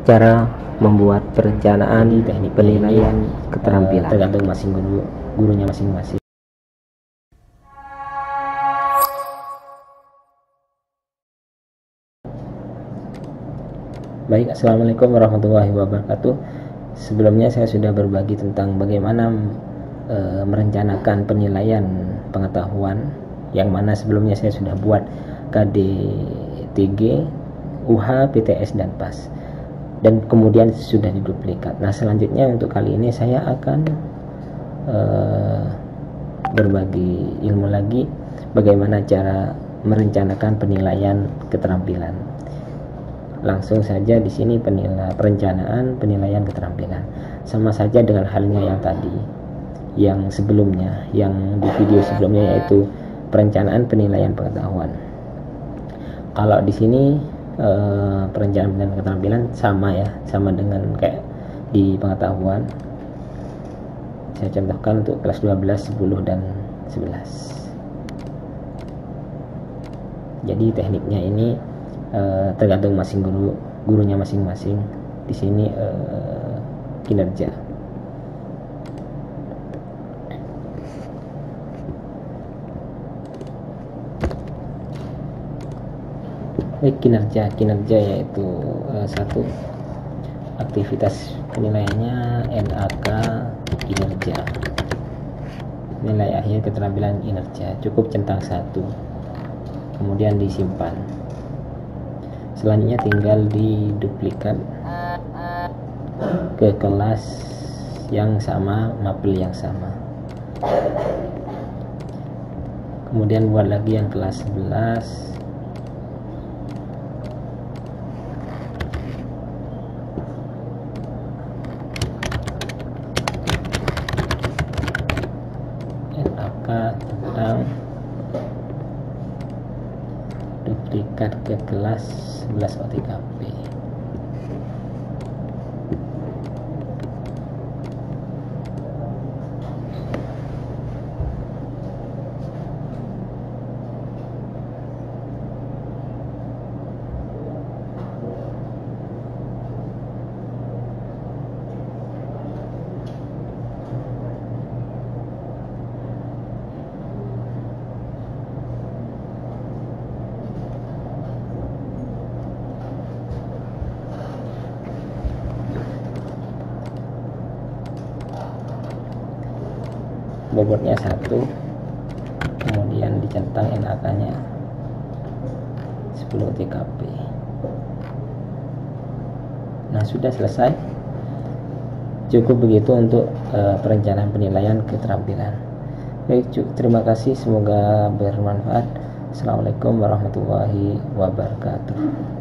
Cara membuat perencanaan, teknik penilaian, keterampilan tergantung gurunya masing-masing. Baik, assalamualaikum warahmatullahi wabarakatuh. Sebelumnya saya sudah berbagi tentang bagaimana merencanakan penilaian pengetahuan, yang mana sebelumnya saya sudah buat KD, TG, UH, PTS, dan PAS, dan kemudian sudah diduplikat. Nah, selanjutnya untuk kali ini saya akan berbagi ilmu lagi bagaimana cara merencanakan penilaian keterampilan. Langsung saja di sini perencanaan penilaian keterampilan, sama saja dengan halnya yang tadi, yang sebelumnya, yang di video sebelumnya, yaitu perencanaan penilaian pengetahuan. Kalau di sini perencanaan penilaian keterampilan sama ya, sama dengan kayak di pengetahuan. Saya contohkan untuk kelas 12, 10, dan 11. Jadi tekniknya ini tergantung gurunya masing-masing. Di sini kinerja. Kinerja yaitu satu, aktivitas penilaiannya NAK kinerja, nilai akhir keterampilan kinerja, cukup centang satu, kemudian disimpan. Selanjutnya tinggal diduplikat ke kelas yang sama, mapel yang sama, kemudian buat lagi yang kelas 11. Tentang duplikat ke kelas 11 OTKP. Bobotnya 1, kemudian dicentang NAK-nya 10 TKP. Nah, sudah selesai. Cukup begitu untuk perencanaan penilaian keterampilan. Baik, terima kasih, semoga bermanfaat. Assalamualaikum warahmatullahi wabarakatuh.